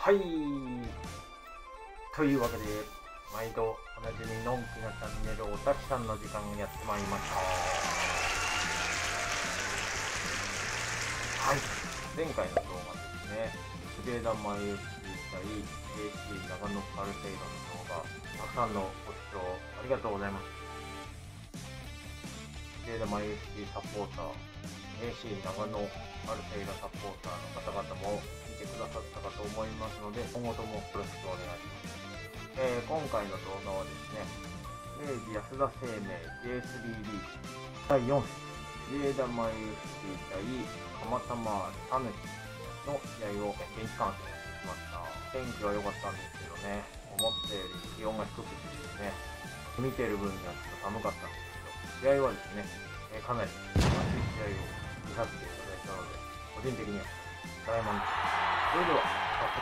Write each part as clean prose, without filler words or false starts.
はい、というわけで毎度おなじみのんきなチャンネルおたきさんの時間がやってまいりました。はい、前回の動画ですね、スレーダンマイ FC 対 J3 長野パルセイロの動画、たくさんのご視聴ありがとうございます。スレーダンマイ FC サポーターAC 長野パルセイロサポーターの方々も見てくださったかと思いますので、今後ともよろしくお願いします。今回の動画はですね、明治安田生命 J3 リーグ第4節、J 玉 FC 対蒲田マールタヌキの試合を現地観戦してきました。天気は良かったんですけどね、思ったより気温が低くてですね、見てる分にはちょっと寒かったんですけど、試合はですね、かなり熱い試合を見させていただいたので、個人的には大満足。それでは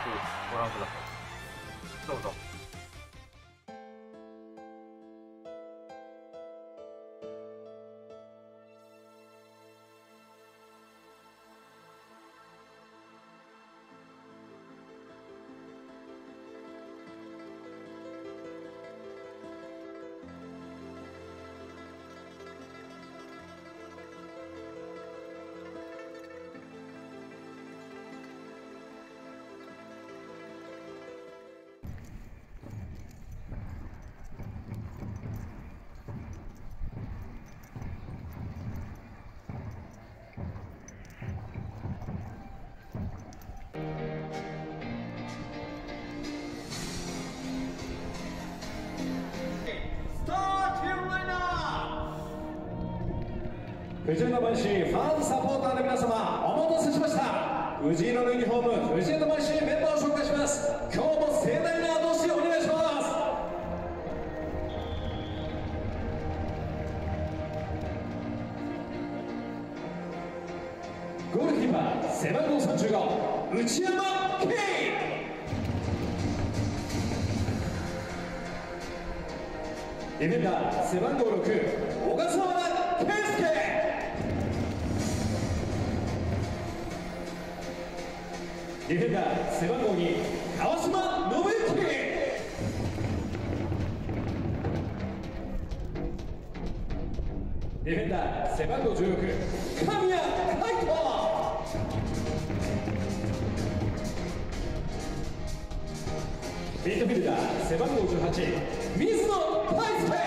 早速ご覧ください。どうぞ。藤枝マイシーファンサポーターの皆様、お待たせしました。藤枝のユニフォーム、藤枝マイシーメンバーを紹介します。今日も盛大な後押しをお願いします。ゴールキーパー背番号35、内山圭。ディフェンダー背番号6、小笠原圭介。ディフェンダー背番号2、川島伸之。ディフェンダー背番号16、神谷海斗。ミッドフィルダー背番号18、水野泰介。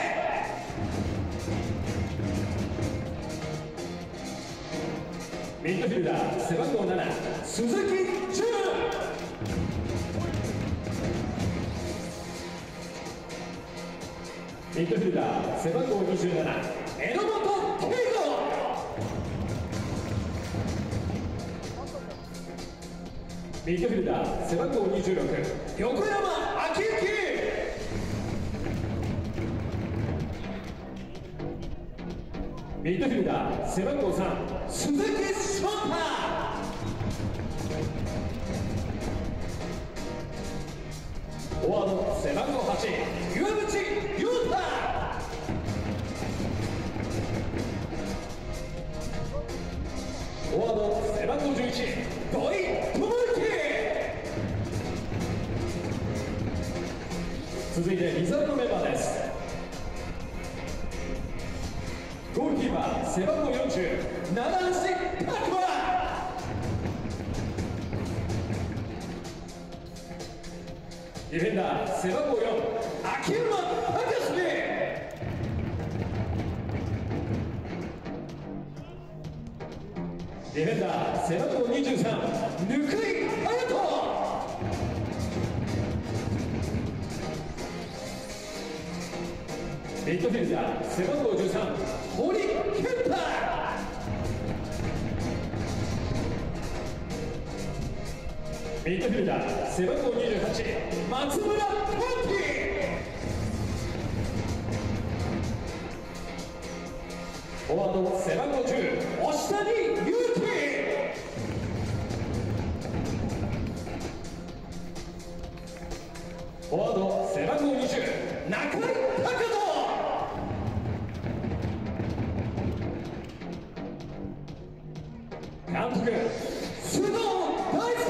ミッドフィルダー背番号7、鈴木純。ミッドフィルダー背番号27、榎本圭吾。ミッドフィルダー背番号26、横山明之。ミッドフィルダー背番号3、鈴木翔太。フォワード背番号8、岩渕優太。フォワード背番号11、土井智之。続いてリザーブのメンバーです。ゴールキーパー背番号40、七橋拓磨。ディフェンダー背番号4、秋山隆史。ディフェンダー背番号23、ぬくい隼人。ミッドフィルダー背番号13、堀健太。ミッドフィルダー背番号28、松村寛樹。フォワード背番号10、押谷祐希。フォワード背番号20、中井貴人。監督須藤大輔。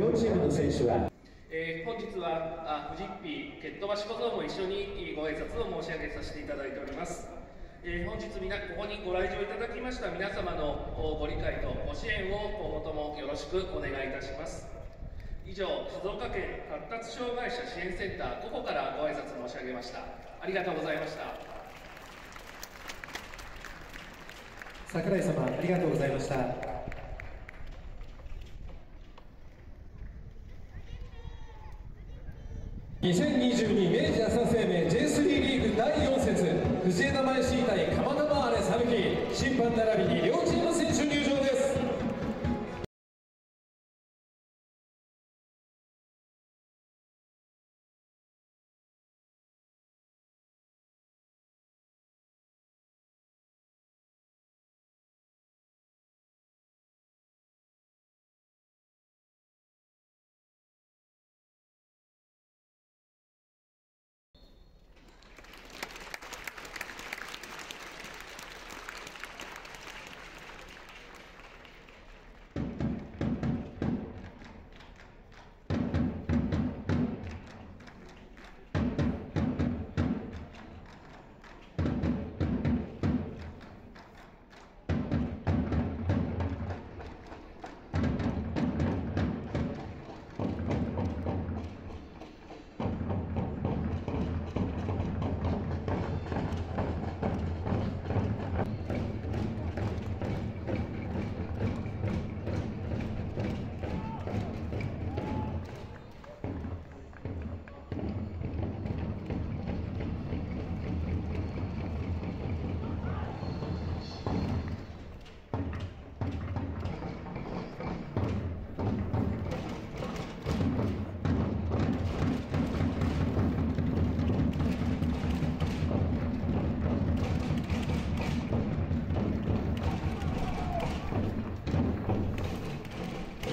両チームの選手は、本日はフジッピー蹴っ飛ばし小僧も一緒にご挨拶を申し上げさせていただいております。本日ここにご来場いただきました皆様のご理解とご支援を今後ともよろしくお願いいたします。以上、静岡県発達障害者支援センターここからご挨拶申し上げました。ありがとうございました。櫻井様、ありがとうございました。2022明治安田生命 J3 リーグ第4節藤枝前市対釜玉アレサブキ、審判並びに両チーム選手入場です。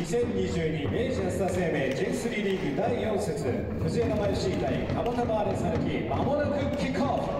2022明治安田生命 J3 リーグ第4節藤枝前市対釜玉アレサルキ、まもなくキックオフ。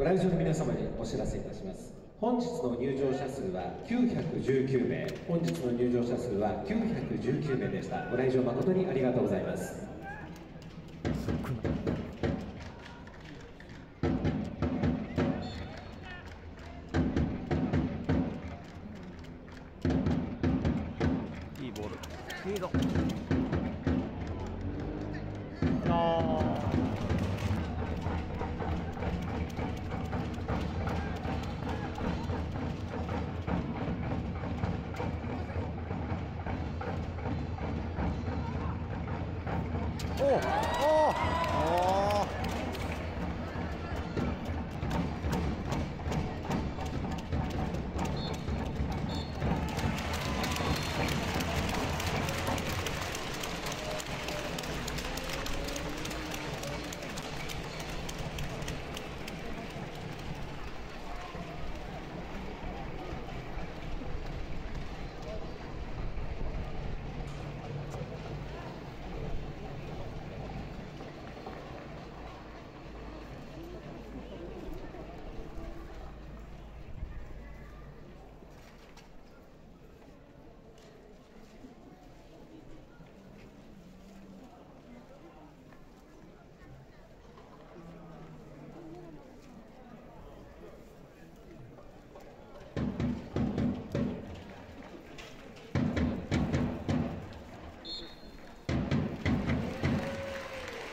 ご来場の皆様にお知らせいたします。本日の入場者数は919名、本日の入場者数は919名でした。ご来場誠にありがとうございます。いいボール、スピード。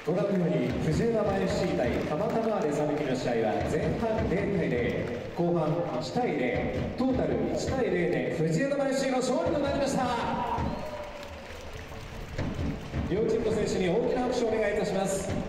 ご覧のように藤枝前 FC 対浜田川でサムキの試合は前半0対0、後半1対0、トータル1対0で藤枝前 FC の勝利となりました。両チームの選手に大きな拍手をお願いいたします。